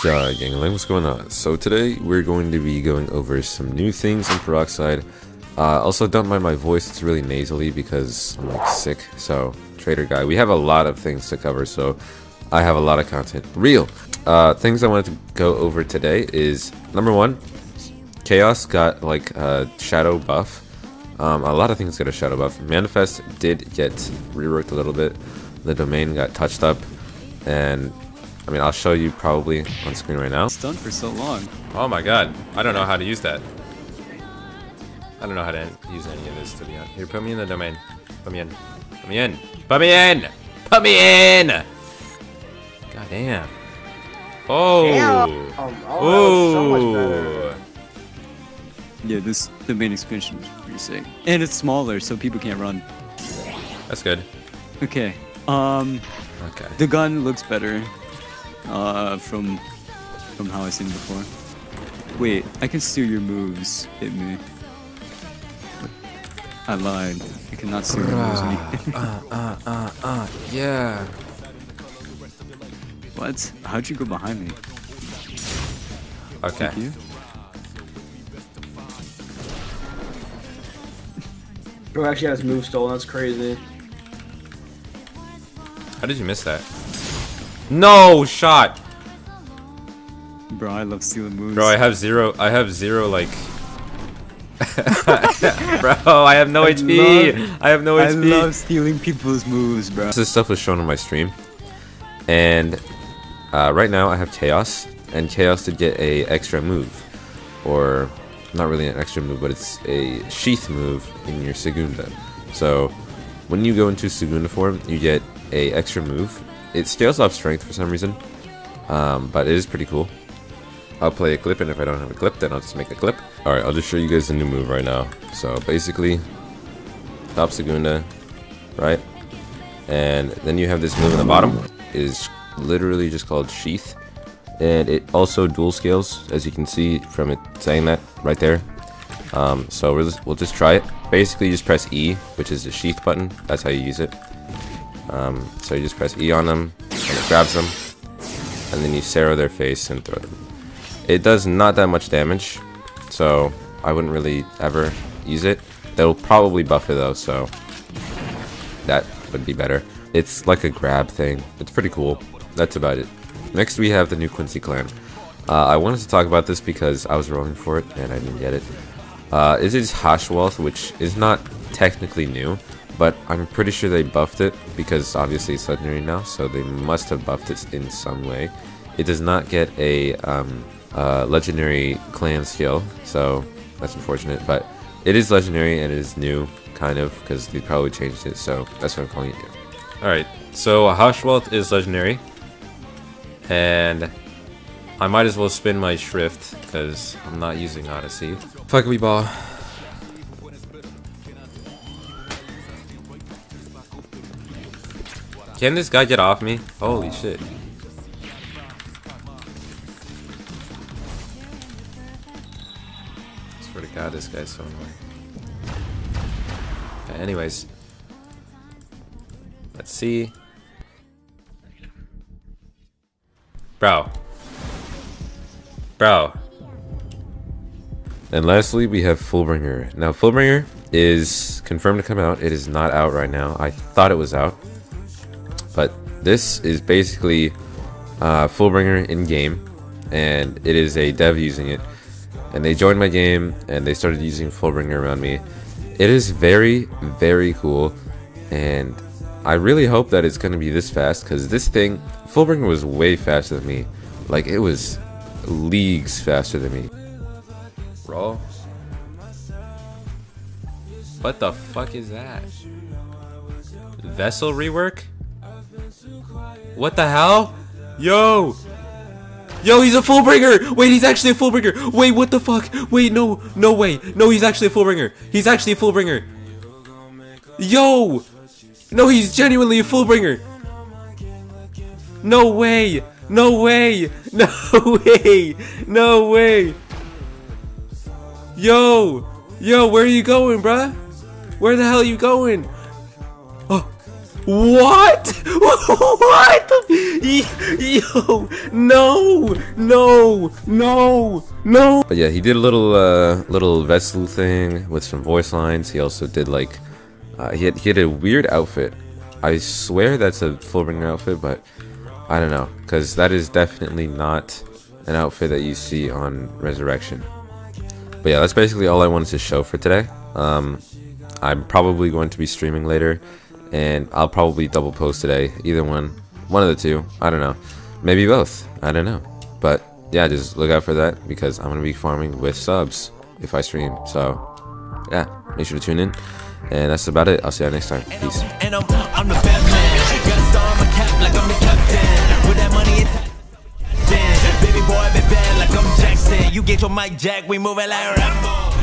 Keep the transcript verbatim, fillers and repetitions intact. Hi gangland, what's going on? So today we're going to be going over some new things in Peroxide. Uh, also, don't mind my voice, it's really nasally because I'm like sick. So, Trader Guy, we have a lot of things to cover, so I have a lot of content. Real! Uh, things I wanted to go over today is, number one, Chaos got like a shadow buff. Um, a lot of things got a shadow buff. Manifest did get reworked a little bit. The domain got touched up, and I mean, I'll show you probably on screen right now. It's done for so long. Oh my god. I don't know how to use that. I don't know how to use any of this, to be honest. Here, put me in the domain. Put me in. Put me in. Put me in! Put me in! God damn. Oh! Damn. Oh, oh, that was so much better. Yeah, this domain expansion is pretty sick. And it's smaller, so people can't run. That's good. Okay. Um, okay. The gun looks better. Uh, from from how I've seen it before. Wait, I can steal your moves. Hit me. I lied. I cannot steal your moves. uh, uh, uh, uh, yeah. What? How'd you go behind me? Okay. Thank you. Who actually has moves stolen? That's crazy. How did you miss that? No shot, bro. I love stealing moves. Bro, I have zero. I have zero. Like, bro, I have no I H P. Love, I have no I H P. I love stealing people's moves, bro. This stuff was shown on my stream, and uh, right now I have Chaos, and Chaos did get a extra move, or not really an extra move, but it's a sheath move in your Segunda. So when you go into Segunda form, you get a extra move. It scales off strength for some reason, um, but it is pretty cool. I'll play a clip, and if I don't have a clip, then I'll just make a clip. Alright, I'll just show you guys the new move right now. So basically, top Segunda, right? And then you have this move in the bottom. It is literally just called Sheath, and it also dual scales, as you can see from it saying that right there. Um, so we're just, we'll just try it. Basically, you just press E, which is the Sheath button. That's how you use it. Um, so you just press E on them, and it grabs them, and then you sarrow their face and throw them. It does not that much damage, so I wouldn't really ever use it. They'll probably buff it though, so that would be better. It's like a grab thing. It's pretty cool. That's about it. Next we have the new Quincy Clan. Uh, I wanted to talk about this because I was rolling for it and I didn't get it. Uh, it is Haschwalth, which is not technically new, but I'm pretty sure they buffed it, because obviously it's legendary now, so they must have buffed it in some way. It does not get a um, uh, legendary clan skill, so that's unfortunate, but it is legendary and it is new, kind of, because they probably changed it, so that's what I'm calling it new. Alright, so Haschwalth is legendary, and I might as well spin my Shrift, because I'm not using Odyssey. Fuckabee ball. Can this guy get off me? Holy shit. I swear to god, this guy's so annoying. Okay, anyways. Let's see. Bro. Bro. And lastly, we have Fullbringer. Now, Fullbringer is confirmed to come out. It is not out right now. I thought it was out. But this is basically uh, Fullbringer in game, and it is a dev using it. And they joined my game, and they started using Fullbringer around me. It is very, very cool, and I really hope that it's going to be this fast, because this thing, Fullbringer was way faster than me. Like, it was leagues faster than me. Bro. What the fuck is that? Vessel rework? What the hell? Yo! Yo, he's a Fullbringer! Wait, he's actually a Fullbringer! Wait, what the fuck? Wait, no, no way. No, he's actually a Fullbringer. He's actually a Fullbringer. Yo! No, he's genuinely a Fullbringer. No way! No way! No way! No way! Yo! Yo, where are you going, bruh? Where the hell are you going? Oh! What? What? Yo, no, no, no, no. But yeah, he did a little, uh, little Vessel thing with some voice lines. He also did like, uh, he had, he had a weird outfit. I swear that's a Fullbringer outfit, but I don't know, because that is definitely not an outfit that you see on Resurrection. But yeah, that's basically all I wanted to show for today. Um, I'm probably going to be streaming later, and I'll probably double post today. Either one, one of the two. I don't know. Maybe both. I don't know. But yeah, just look out for that because I'm gonna be farming with subs if I stream. So yeah, make sure to tune in. And that's about it. I'll see you next time. Peace. And I'm, I'm the Batman. Got a star on my cap like I'm the captain. With that money, it's baby boy, baby, like I'm Jackson. You get your mic jack, we moving like Rambo.